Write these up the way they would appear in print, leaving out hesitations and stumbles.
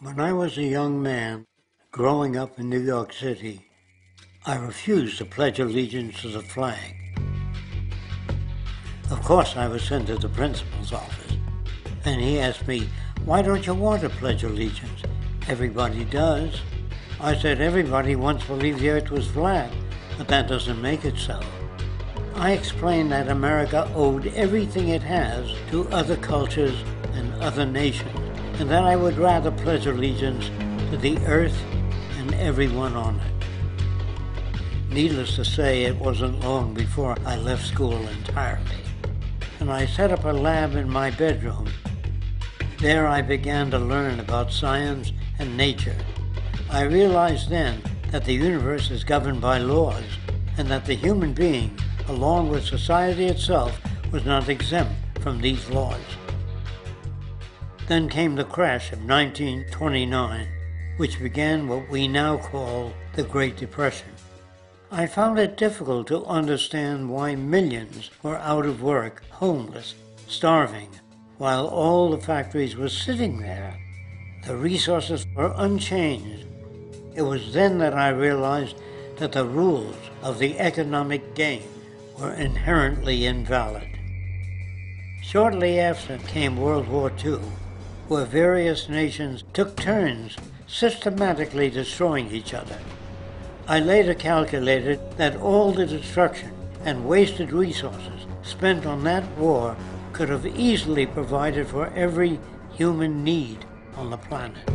When I was a young man growing up in New York City, I refused to pledge allegiance to the flag. Of course, I was sent to the principal's office, and he asked me, "Why don't you want to pledge allegiance? Everybody does." I said, "Everybody once believed the earth was flat, but that doesn't make it so." I explained that America owed everything it has to other cultures and other nations, and that I would rather pledge allegiance to the earth and everyone on it. Needless to say, it wasn't long before I left school entirely, and I set up a lab in my bedroom. There I began to learn about science and nature. I realized then that the universe is governed by laws, and that the human being, along with society itself, was not exempt from these laws. Then came the crash of 1929, which began what we now call the Great Depression. I found it difficult to understand why millions were out of work, homeless, starving, while all the factories were sitting there. The resources were unchanged. It was then that I realized that the rules of the economic game were inherently invalid. Shortly after came World War II, where various nations took turns systematically destroying each other. I later calculated that all the destruction and wasted resources spent on that war could have easily provided for every human need on the planet.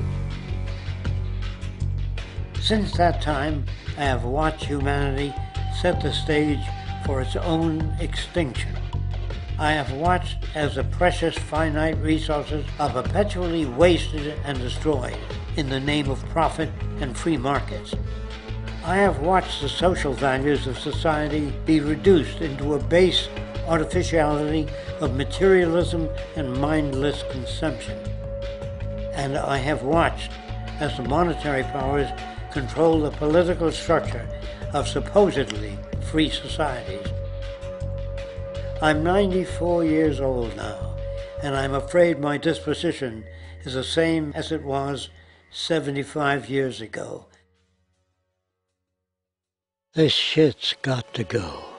Since that time, I have watched humanity set the stage for its own extinction. I have watched as the precious finite resources are perpetually wasted and destroyed in the name of profit and free markets. I have watched the social values of society be reduced into a base artificiality of materialism and mindless consumption. And I have watched as the monetary powers control the political structure of supposedly free societies. I'm 94 years old now, and I'm afraid my disposition is the same as it was 75 years ago. This shit's got to go.